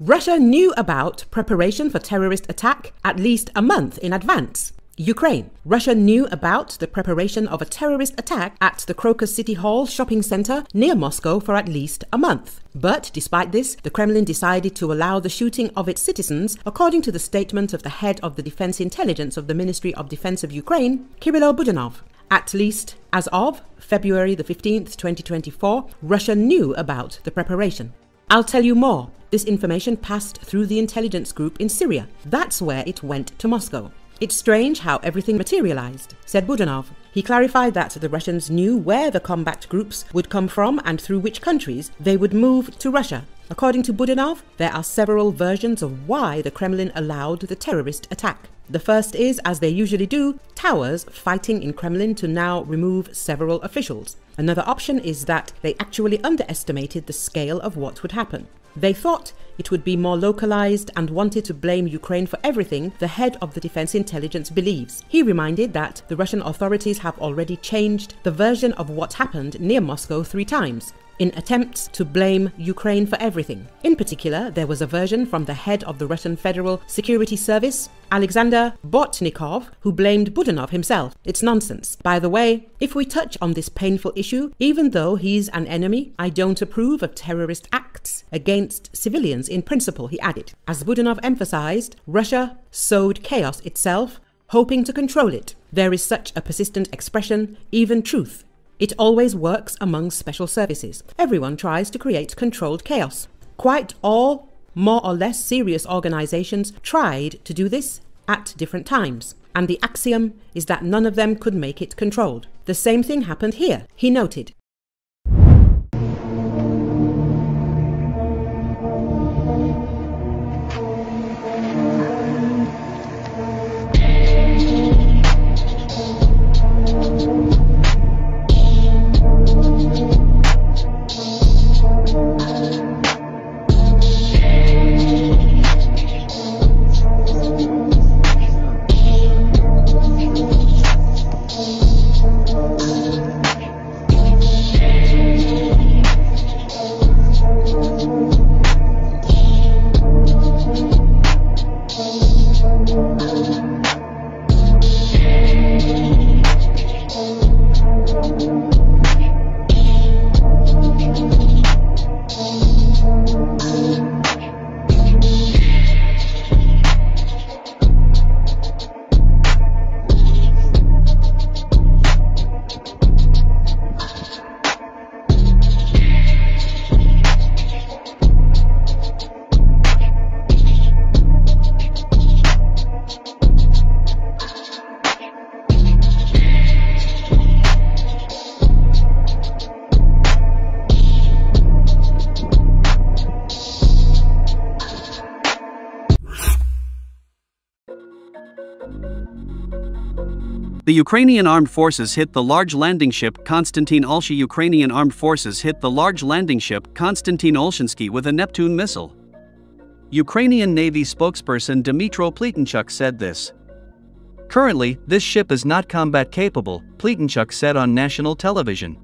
Russia knew about preparation for terrorist attack at least a month in advance. Ukraine. Russia knew about the preparation of a terrorist attack at the Crocus City Hall shopping center near Moscow for at least a month. But despite this, the Kremlin decided to allow the shooting of its citizens, according to the statement of the head of the Defense Intelligence of the Ministry of Defense of Ukraine, Kyrylo Budanov. At least as of February the 15th, 2024, Russia knew about the preparation. I'll tell you more. This information passed through the intelligence group in Syria. That's where it went to Moscow. It's strange how everything materialized, said Budanov. He clarified that the Russians knew where the combat groups would come from and through which countries they would move to Russia. According to Budanov, there are several versions of why the Kremlin allowed the terrorist attack. The first is, as they usually do, towers fighting in Kremlin to now remove several officials. Another option is that they actually underestimated the scale of what would happen. They thought it would be more localized and wanted to blame Ukraine for everything, the head of the Defense Intelligence believes. He reminded that the Russian authorities have already changed the version of what happened near Moscow 3 times, in attempts to blame Ukraine for everything. In particular, there was a version from the head of the Russian Federal Security Service, Alexander Bortnikov, who blamed Budanov himself. It's nonsense. By the way, if we touch on this painful issue, even though he's an enemy, I don't approve of terrorist acts against civilians in principle, he added. As Budanov emphasized, Russia sowed chaos itself, hoping to control it. There is such a persistent expression, even truth. It always works among special services. Everyone tries to create controlled chaos. Quite all more or less serious organizations tried to do this at different times. And the axiom is that none of them could make it controlled. The same thing happened here, he noted. The Ukrainian armed forces hit the large landing ship Konstantin Olshansky. Ukrainian armed forces hit the large landing ship Konstantin Olshansky with a Neptune missile. Ukrainian Navy spokesperson Dmytro Pletenchuk said this. Currently, this ship is not combat capable, Pletenchuk said on national television.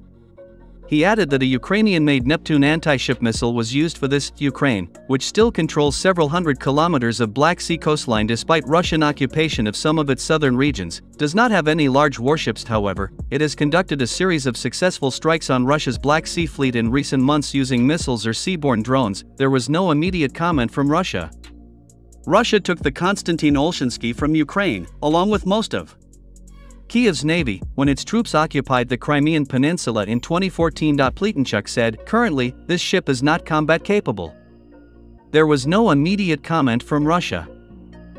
He added that a Ukrainian-made Neptune anti-ship missile was used for this. Ukraine, which still controls several hundred kilometers of Black Sea coastline despite Russian occupation of some of its southern regions, does not have any large warships. However, it has conducted a series of successful strikes on Russia's Black Sea fleet in recent months using missiles or seaborne drones. There was no immediate comment from Russia. Russia took the Konstantin Olshansky from Ukraine, along with most of Kiev's Navy, when its troops occupied the Crimean Peninsula in 2014. Pletenchuk said, currently, this ship is not combat capable. There was no immediate comment from Russia.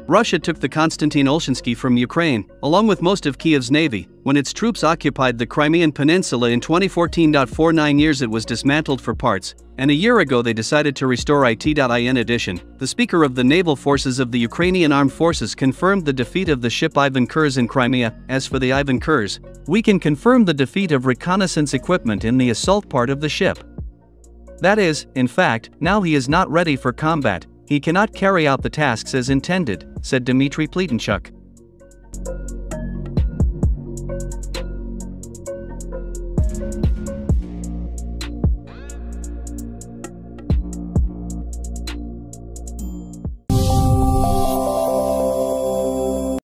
Russia took the Konstantin Olshansky from Ukraine, along with most of Kiev's Navy, when its troops occupied the Crimean Peninsula in 2014. For 9 years it was dismantled for parts, and a year ago they decided to restore it. In addition, the Speaker of the Naval Forces of the Ukrainian Armed Forces confirmed the defeat of the ship Ivan Kurs in Crimea. As for the Ivan Kurs, we can confirm the defeat of reconnaissance equipment in the assault part of the ship. That is, in fact, now he is not ready for combat. He cannot carry out the tasks as intended, said Dmytro Pletenchuk.